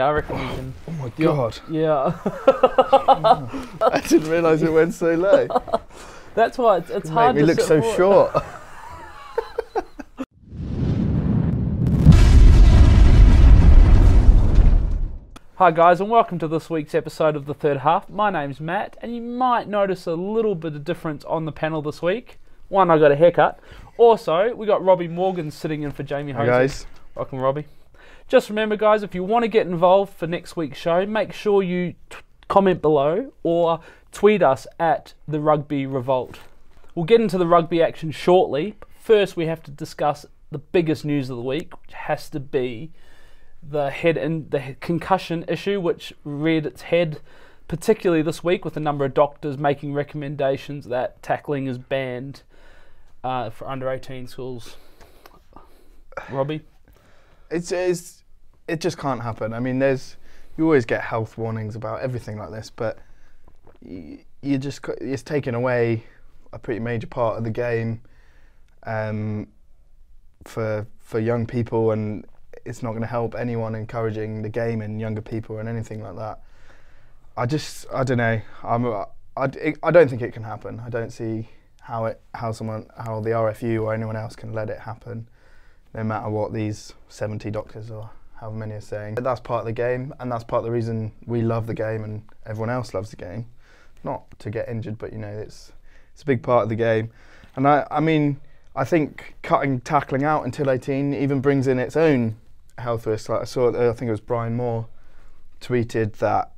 Yeah, I reckon you can. Oh my God. Yeah. I didn't realise it went so low. That's why it's hard to make me look so short. Hi guys and welcome to this week's episode of The Third Half. My name's Matt and you might notice a little bit of difference on the panel this week. One, I got a haircut. Also, we got Robbie Morgan sitting in for Jamie Hosey. Hi guys. Welcome Robbie. Just remember guys, if you want to get involved for next week's show, make sure you comment below or tweet us at The Rugby Revolt. We'll get into the rugby action shortly, but first we have to discuss the biggest news of the week, which has to be the concussion issue, which reared its head particularly this week with a number of doctors making recommendations that tackling is banned for under 18 schools. Robbie? It just can't happen. I mean, you always get health warnings about everything like this, but it's taken away a pretty major part of the game for young people, and it's not going to help anyone encouraging the game and younger people and anything like that. I don't know. I don't think it can happen. I don't see how the RFU or anyone else can let it happen, no matter what these 70 doctors or however many are saying. But that's part of the game, and that's part of the reason we love the game and everyone else loves the game. Not to get injured, but you know, it's a big part of the game. And I mean, I think cutting tackling out until 18 even brings in its own health risks. Like I think it was Brian Moore tweeted that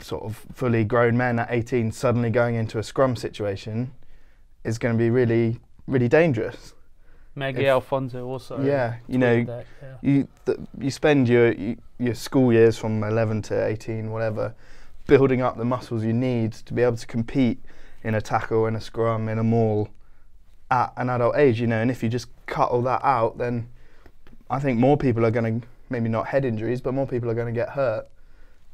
sort of fully grown men at 18 suddenly going into a scrum situation is going to be really, really dangerous. Maggie Alfonso also. Yeah, you know, that, yeah. You spend your school years from 11 to 18, whatever, building up the muscles you need to be able to compete in a tackle, in a scrum, in a maul at an adult age, you know. And if you just cut all that out, then I think more people are going to, maybe not head injuries, but more people are going to get hurt,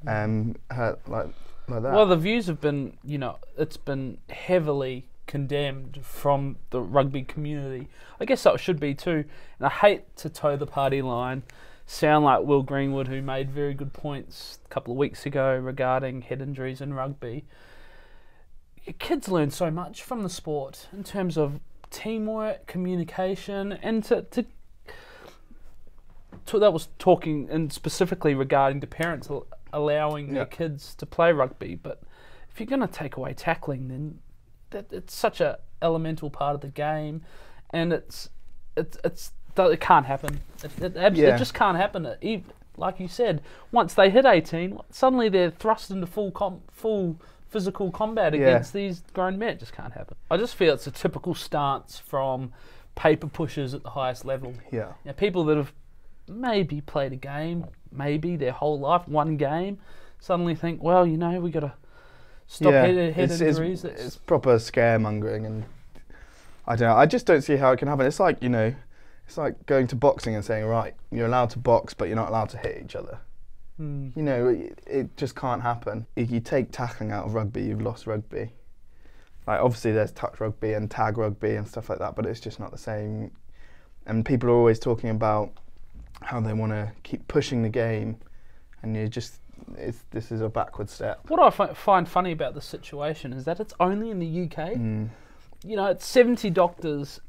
hurt like that. Well, the views have been, you know, it's been heavily condemned from the rugby community. I guess that should be too. And I hate to toe the party line, sound like Will Greenwood, who made very good points a couple of weeks ago regarding head injuries in rugby. Kids learn so much from the sport in terms of teamwork, communication, and that was talking and specifically regarding the parents allowing their kids to play rugby. But if you're going to take away tackling, then it's such a elemental part of the game, and it can't happen. It just can't happen. Like you said, once they hit 18, suddenly they're thrust into full physical combat against these grown men. It just can't happen. I just feel it's a typical stance from paper pushers at the highest level. Yeah, you know, people that have maybe played a game, maybe their whole life, one game, suddenly think, well, you know, we got to stop head injuries. It's proper scaremongering, and I don't know, I just don't see how it can happen. It's like, you know, it's like going to boxing and saying, right, you're allowed to box, but you're not allowed to hit each other. Mm. You know, it just can't happen. If you take tackling out of rugby, you've lost rugby. Like, obviously there's touch rugby and tag rugby and stuff like that, but it's just not the same. And people are always talking about how they want to keep pushing the game, and you just, this is a backward step. What I find funny about the situation is that it's only in the UK. Mm. You know, it's 70 doctors,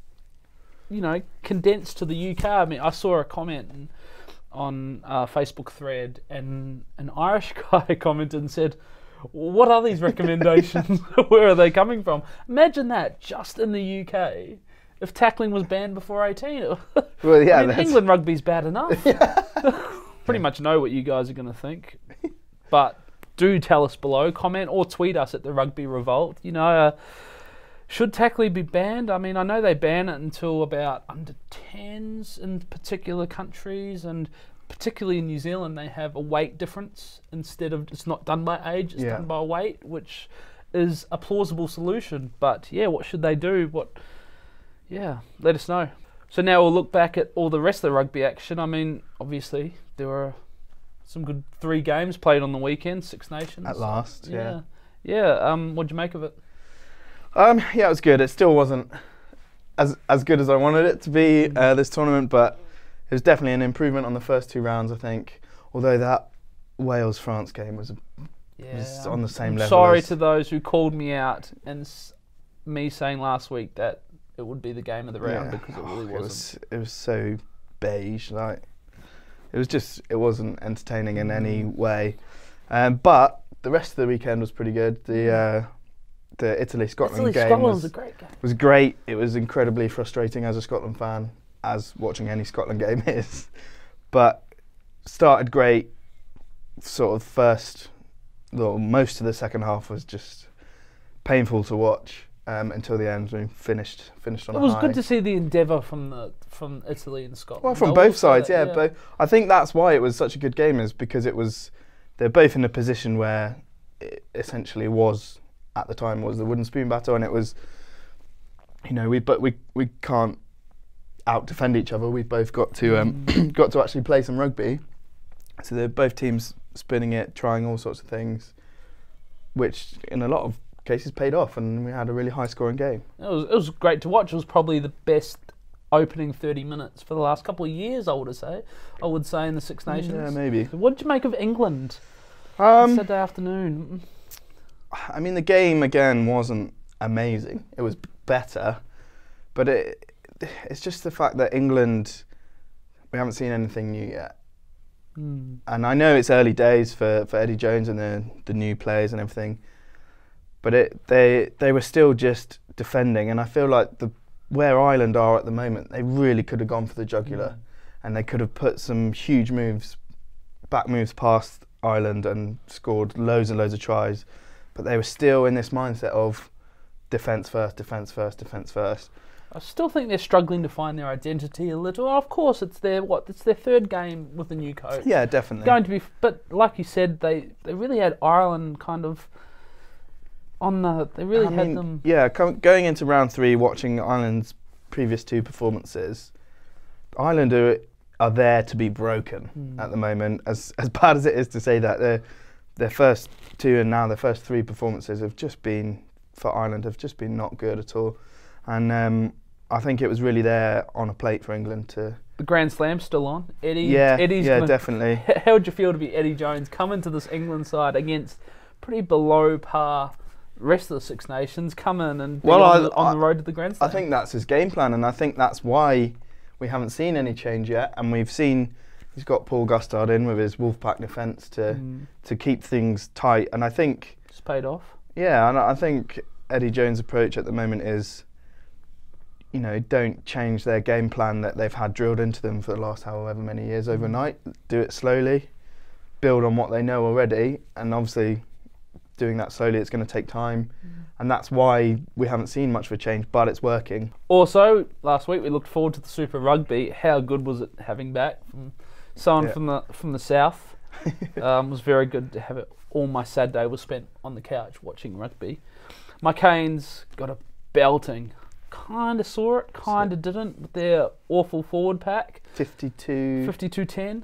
you know, condensed to the UK. I mean, I saw a comment on a Facebook thread, and an Irish guy commented and said, what are these recommendations? Where are they coming from? Imagine that, just in the UK, if tackling was banned before 18. Well, yeah, I mean, England rugby's bad enough. Yeah. Pretty much know what you guys are going to think, but do tell us below, comment or tweet us at The Rugby Revolt. You know, should tackling be banned? I mean, I know they ban it until about under 10s in particular countries, and particularly in New Zealand, they have a weight difference. Instead of, it's not done by age, it's done by weight, which is a plausible solution. But yeah, what should they do? Let us know. So now we'll look back at all the rest of the rugby action. I mean, obviously there were some good 3 games played on the weekend, 6 Nations. At last, what'd you make of it? Yeah, it was good. It still wasn't as good as I wanted it to be this tournament, but it was definitely an improvement on the first 2 rounds, I think. Although that Wales-France game was, was on the same level. Sorry to those who called me out and me saying last week that it would be the game of the round because it really wasn't. It was so beige, like it was just it wasn't entertaining in any way. But the rest of the weekend was pretty good. The Italy-Scotland game was a great game. Was great. It was incredibly frustrating as a Scotland fan, as watching any Scotland game is. But started great. Sort of first, well, most of the second half was just painful to watch until the end. We finished on a high. It was good to see the endeavour from Italy and Scotland. Well, from both sides, yeah. But I think that's why it was such a good game, is because it was they're both in a position where it essentially was at the time was the wooden spoon battle, and it was, you know, we can't out defend each other. We've both got to got to actually play some rugby. So they're both teams spinning it, trying all sorts of things, which in a lot of cases paid off, and we had a really high-scoring game. It was great to watch. It was probably the best opening 30 minutes for the last couple of years, I would say, in the Six Nations. Yeah, maybe. What did you make of England Saturday afternoon? I mean, the game, again, wasn't amazing. It was better, but it's just the fact that England, we haven't seen anything new yet. And I know it's early days for Eddie Jones and the new players and everything, but they were still just defending, and I feel like where Ireland are at the moment, they really could have gone for the jugular, and they could have put some huge moves, back moves past Ireland and scored loads and loads of tries, but they were still in this mindset of defence first, defence first, defence first. I still think they're struggling to find their identity a little. Of course, it's their third game with the new coach. Yeah, definitely. Going to be, but like you said, they really had Ireland kind of on the. They really had them. Yeah, going into round three, watching Ireland's previous two performances, Ireland are there to be broken at the moment. As bad as it is to say that, their first two and now their first three performances have just been for Ireland have just been not good at all. And I think it was really there on a plate for England to. The Grand Slam's still on. Eddie's definitely. How would you feel to be Eddie Jones coming to this England side against pretty below par rest of the Six Nations, come in and be on the road to the Grand Slam? I think that's his game plan, and I think that's why we haven't seen any change yet. And we've seen he's got Paul Gustard in with his Wolfpack defence to keep things tight, and I think it's paid off. Yeah, and I think Eddie Jones' approach at the moment is, you know, don't change their game plan that they've had drilled into them for the last however many years overnight. Do it slowly, build on what they know already, and obviously doing that slowly, it's going to take time. And that's why we haven't seen much of a change, but it's working. Also, last week we looked forward to the Super Rugby. How good was it having back someone from the south? It was very good to have it. All my Saturday was spent on the couch watching rugby. My Canes got a belting. Kind of saw it, kind of didn't, with their awful forward pack. 52-10.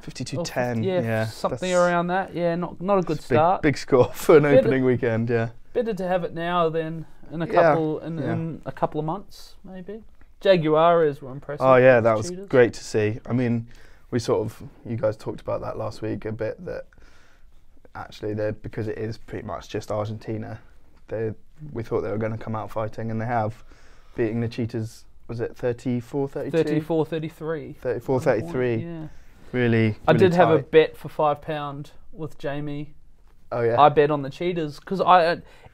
52-10, yeah. Something around that, yeah, not a good start. Big score for an opening weekend, yeah. Better to have it now than in a couple of months, maybe. Jaguares were impressive. Oh, yeah, that was great to see. I mean, we sort of, you guys talked about that last week a bit, that actually, because it is pretty much just Argentina, we thought they were going to come out fighting, and they have. Beating the Cheetahs, was it 34-32? 34-33. 34-33. Yeah. Really I did tight. Have a bet for £5 with Jamie. Oh, yeah? I bet on the Cheetahs because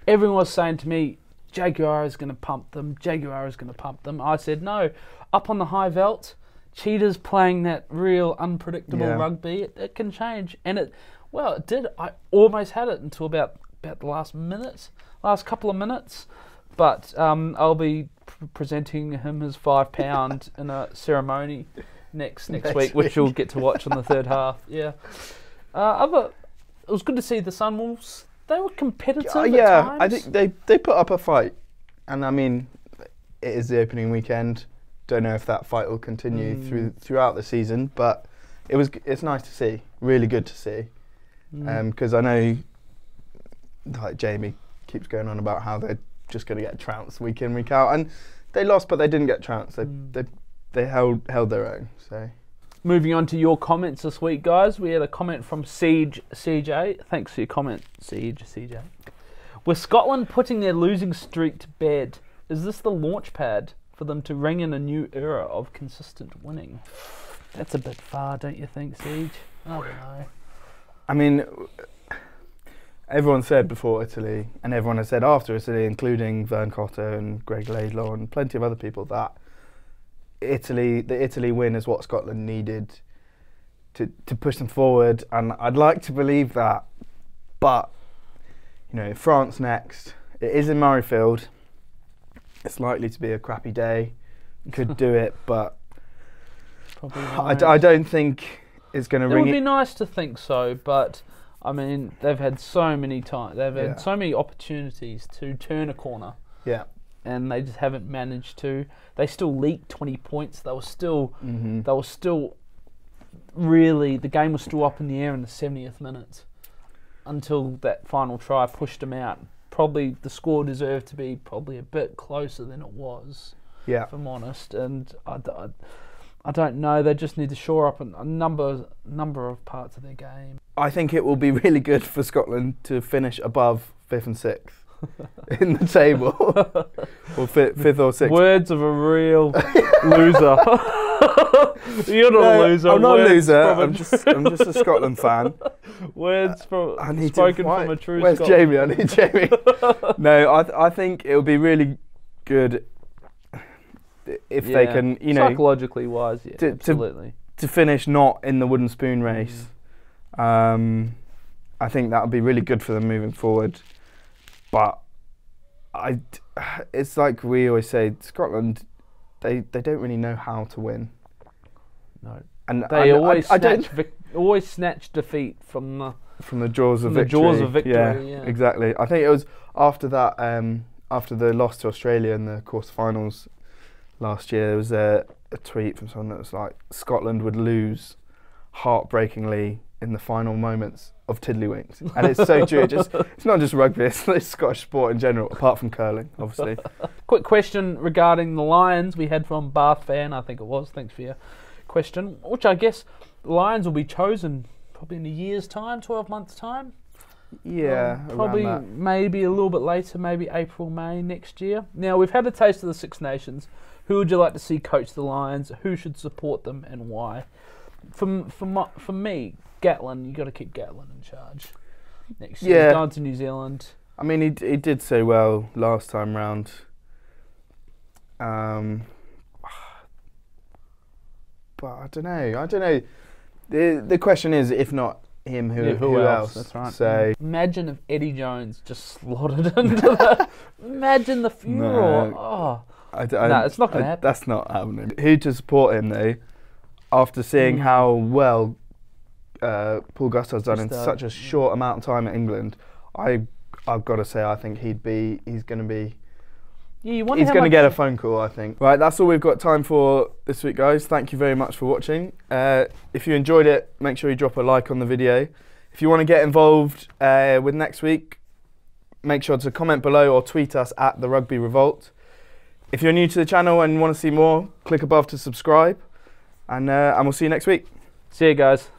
everyone was saying to me, Jaguar is going to pump them, Jaguar is going to pump them. I said, no, up on the high veld, Cheetahs playing that real unpredictable rugby, it can change. And it did. I almost had it until about the last couple of minutes. But I'll be presenting him his £5 in a ceremony next week, which you'll get to watch on the third half. Yeah, it was good to see the Sunwolves. They were competitive. At times. I think they put up a fight, and I mean, it is the opening weekend. Don't know if that fight will continue throughout the season, but it's nice to see. Really good to see, because I know like Jamie keeps going on about how they're just going to get trounced week in, week out, and they lost, but they didn't get trounced. They held their own. So Moving on to your comments this week, guys. We had a comment from Siege CJ. Thanks for your comment, Siege CJ. With Scotland putting their losing streak to bed, is this the launch pad for them to ring in a new era of consistent winning? That's a bit far, don't you think, Siege? I don't know. I mean, everyone said before Italy, and everyone has said after Italy, including Vern Cotter and Greg Laidlaw and plenty of other people, that the Italy win is what Scotland needed to push them forward. And I'd like to believe that, but you know, France next. It is in Murrayfield. It's likely to be a crappy day. Could do it, but I don't think it's going to ring. It would be nice to think so, but I mean, they've had so many times. They've had so many opportunities to turn a corner. Yeah. And they just haven't managed to. They still leaked 20 points. They were still, they were still really, the game was still up in the air in the 70th minute until that final try pushed them out. Probably the score deserved to be probably a bit closer than it was, if I'm honest. And I don't know. They just need to shore up a number of parts of their game. I think it will be really good for Scotland to finish above 5th and 6th. In the table, or 5th or 6th. Words of a real loser. You're not a loser. I'm not a loser. I'm just a Scotland fan. Words spoken from a true. Where's Scotland? Jamie? I need Jamie. No, I think it would be really good if they can, you know, psychologically wise, absolutely, to finish not in the wooden spoon race. I think that would be really good for them moving forward. But it's like we always say, Scotland, they don't really know how to win. No, and they always snatch defeat from the jaws of victory. Yeah, exactly. I think it was after that, after the loss to Australia in the quarterfinals last year, there was a tweet from someone that was like, Scotland would lose heartbreakingly in the final moments of tiddlywinks. And it's so true. It's not just rugby, it's Scottish sport in general, apart from curling, obviously. Quick question regarding the Lions we had from Bath Fan, I think it was. Thanks for your question. Which I guess the Lions will be chosen probably in a year's time, 12 months' time. Yeah, probably around that. Maybe a little bit later, maybe April, May next year. Now, we've had a taste of the Six Nations. Who would you like to see coach the Lions? Who should support them and why? For me, Gatlin, you got to keep Gatlin in charge next year. He's gone to New Zealand. I mean, he did so well last time round. But I don't know. The question is, if not him, who else? That's right. So imagine if Eddie Jones just slotted into that. Imagine the furor. No, no, it's not going to happen. That's not happening. Who to support him though? After seeing how well Paul Gustard's done in such a short amount of time at England, I've got to say I think he's going to be. Yeah, you wonder. He's going to get a phone call, I think. Right, that's all we've got time for this week, guys. Thank you very much for watching. If you enjoyed it, make sure you drop a like on the video. If you want to get involved with next week, make sure to comment below or tweet us at The Rugby Revolt. If you're new to the channel and want to see more, click above to subscribe. And we'll see you next week. See you guys.